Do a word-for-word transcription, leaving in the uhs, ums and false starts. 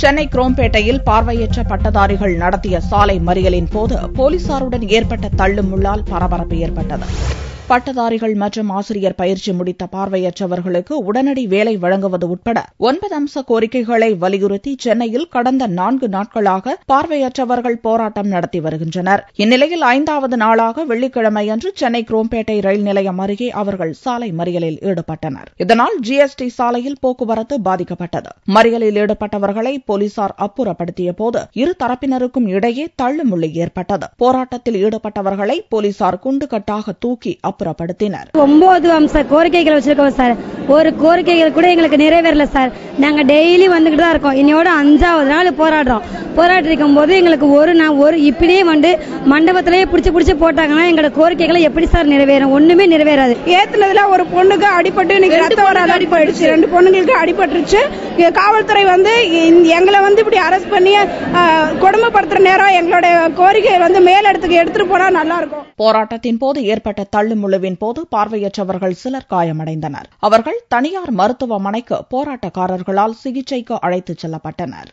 சென்னை குரோம்பேட்டையில் பார்வையற்ற பட்டதாரிகள் நடத்திய சாலை மறியலின் போது போலீசாருடன் ஏற்பட்ட தள்ளுமுள்ளால் பரபரப்பு ஏற்பட்டது. பட்டதாரிகள் மற்றும் ஆசிரியர் பயிற்சி முடித்த பார்வையற்றவர்களுக்கு உடனடி வேலை வழங்குவது உட்பட ஒன்பது அம்ச கோரிக்கைகளை வலியுறுத்தி சென்னையில் கடந்த நான்கு நாட்களாக பார்வையற்றவர்கள் போராட்டம் நடத்தி வருகின்றனர். இந்நிலையில் ஐந்தாவது நாளாக வெள்ளிக்கிழமையன்று சென்னை குரோம்பேட்டை ரயில் நிலையம் அருகே அவர்கள் சாலை மறியலில் ஈடுபட்டனர். இதனால் ஜிஎஸ்டி சாலையில் போக்குவரத்து பாதிக்கப்பட்டது. மறியலில் ஈடுபட்டவர்களை போலீசார் அப்புறப்படுத்திய போது இரு தரப்பினருக்கும் இடையே தள்ளுமுள்ளு ஏற்பட்டது. போராட்டத்தில் ஈடுபட்டவர்களை போலீசார் குண்டுகட்டாக தூக்கி ஒன்பது அம்ச கோரிக்கைகள் வச்சிருக்கோம் சார். ஒரு கோரிக்கைகள் கூட எங்களுக்கு நிறைவேறல சார். நாங்க டெய்லி வந்துகிட்டு தான் இருக்கோம். இன்னையோட அஞ்சாவது நாள் போராடுறோம். போராட்டிருக்கும் போது எங்களுக்கு ஒரு நான் ஒரு இப்படியே வந்து மண்டபத்திலேயே பிடிச்சி பிடிச்சி போட்டாங்கன்னா எங்களோட கோரிக்கைகளை எப்படி சார் நிறைவேறும்? ஒண்ணுமே நிறைவேறாது. ஏத்துனதுல ஒரு பொண்ணுக்கு அடிபட்டு இன்னைக்கு ரத்த வராது அடிபட்டுச்சு. ரெண்டு பொண்ணுங்களுக்கு அடிபட்டுருச்சு. காவல்துறை வந்து எங்களை வந்து இப்படி அரெஸ்ட் பண்ணி கொடுமைப்படுத்துற நேரம் எங்களோட கோரிக்கை வந்து மேலிடத்துக்கு எடுத்துட்டு போனா நல்லா இருக்கும். போராட்டத்தின் போது ஏற்பட்ட தள்ளுமுழுவின் போது பார்வையற்றவர்கள் சிலர் காயமடைந்தனர். அவர்கள் தனியார் மருத்துவமனைக்கு போராட்டக்காரர்களால் சிகிச்சைக்கு அழைத்துச் செல்லப்பட்டனர்.